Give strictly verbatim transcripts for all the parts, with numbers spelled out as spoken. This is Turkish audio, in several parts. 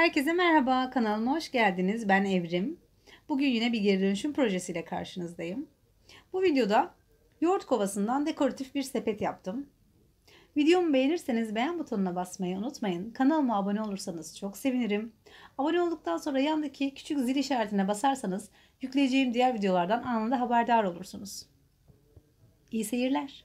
Herkese merhaba, kanalıma hoş geldiniz. Ben Evrim. Bugün yine bir geri dönüşüm projesiyle karşınızdayım. Bu videoda yoğurt kovasından dekoratif bir sepet yaptım. Videomu beğenirseniz beğen butonuna basmayı unutmayın. Kanalıma abone olursanız çok sevinirim. Abone olduktan sonra yandaki küçük zil işaretine basarsanız yükleyeceğim diğer videolardan anında haberdar olursunuz. İyi seyirler.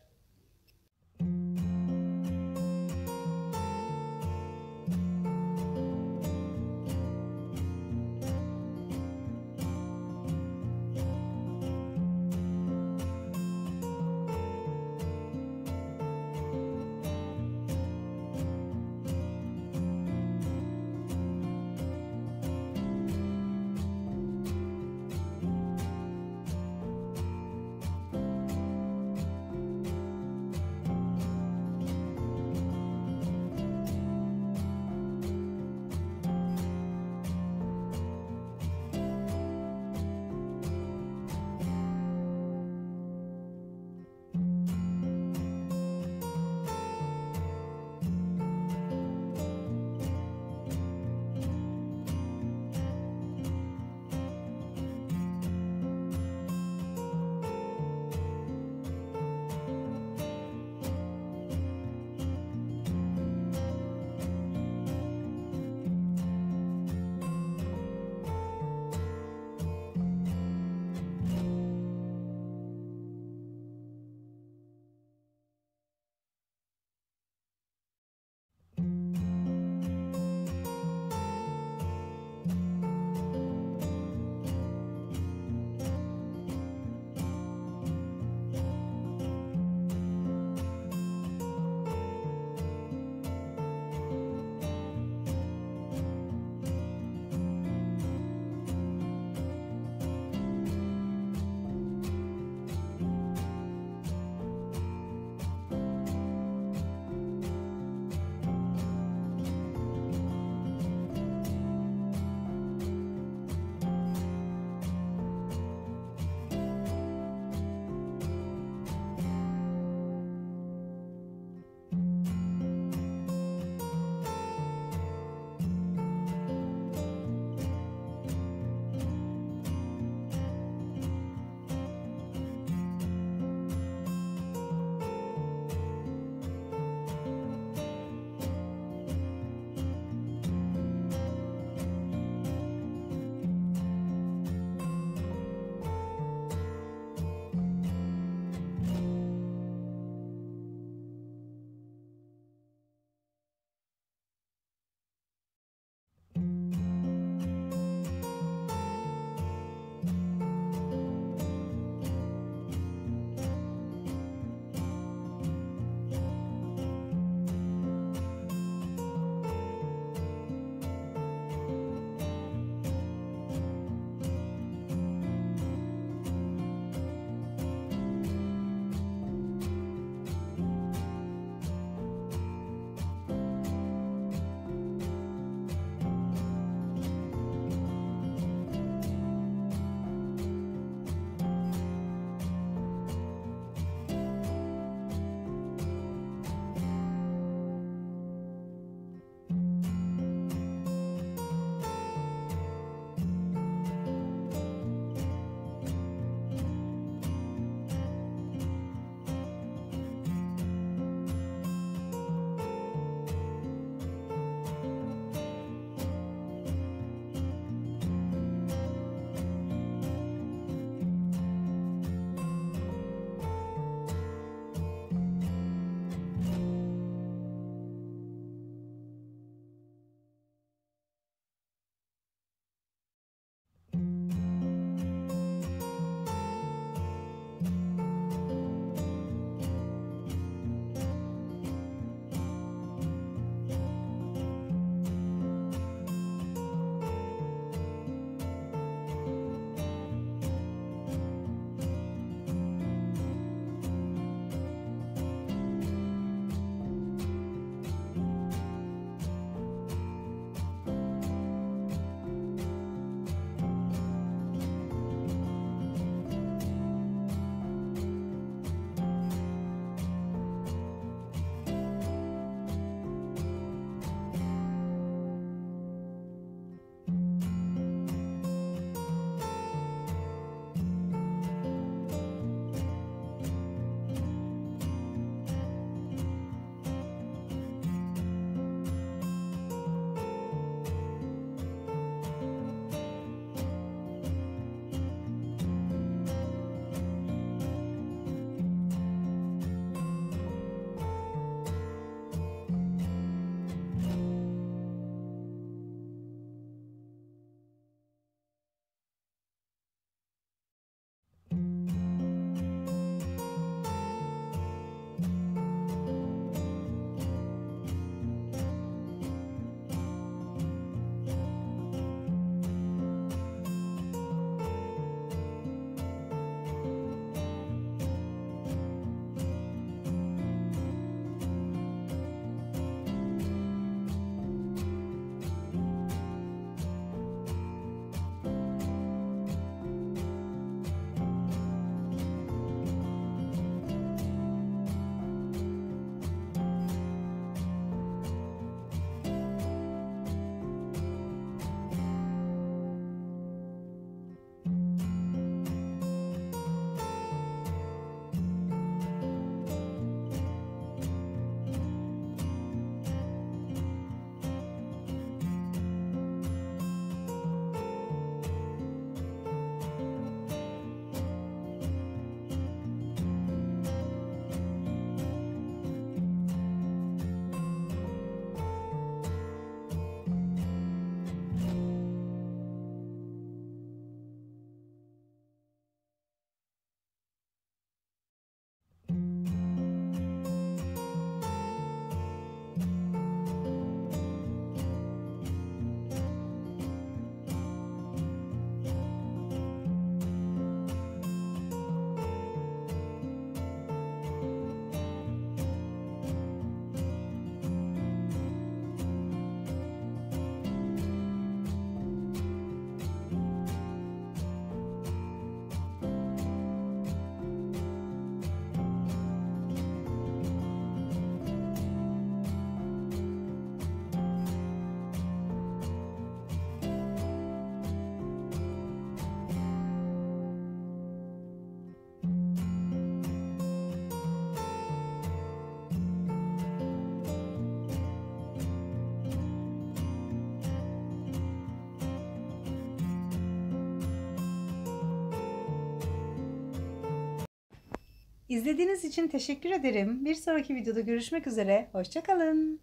İzlediğiniz için teşekkür ederim. Bir sonraki videoda görüşmek üzere. Hoşça kalın.